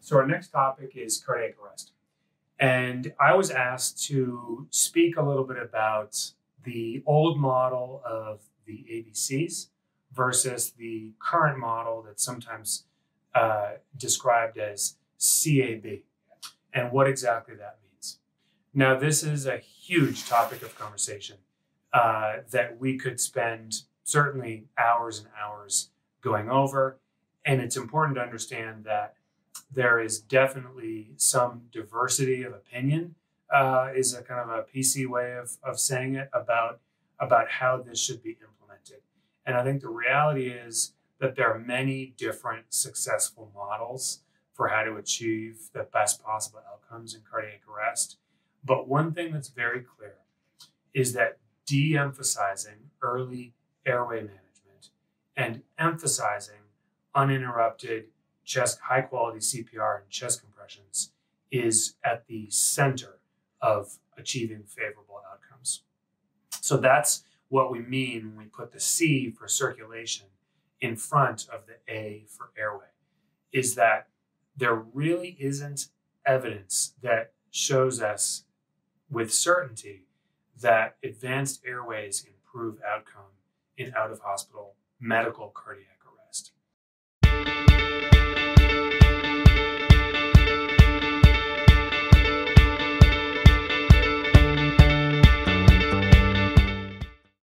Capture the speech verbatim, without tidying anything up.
So our next topic is cardiac arrest. And I was asked to speak a little bit about the old model of the A B Cs versus the current model that's sometimes uh, described as C A B and what exactly that means. Now, this is a huge topic of conversation uh, that we could spend certainly hours and hours going over. And it's important to understand that there is definitely some diversity of opinion, uh, is a kind of a P C way of, of saying it, about, about how this should be implemented. And I think the reality is that there are many different successful models for how to achieve the best possible outcomes in cardiac arrest. But one thing that's very clear is that de-emphasizing early airway management and emphasizing uninterrupted chest, high quality C P R and chest compressions is at the center of achieving favorable outcomes. So that's what we mean when we put the C for circulation in front of the A for airway, is that there really isn't evidence that shows us with certainty that advanced airways improve outcome in out of hospital medical cardiac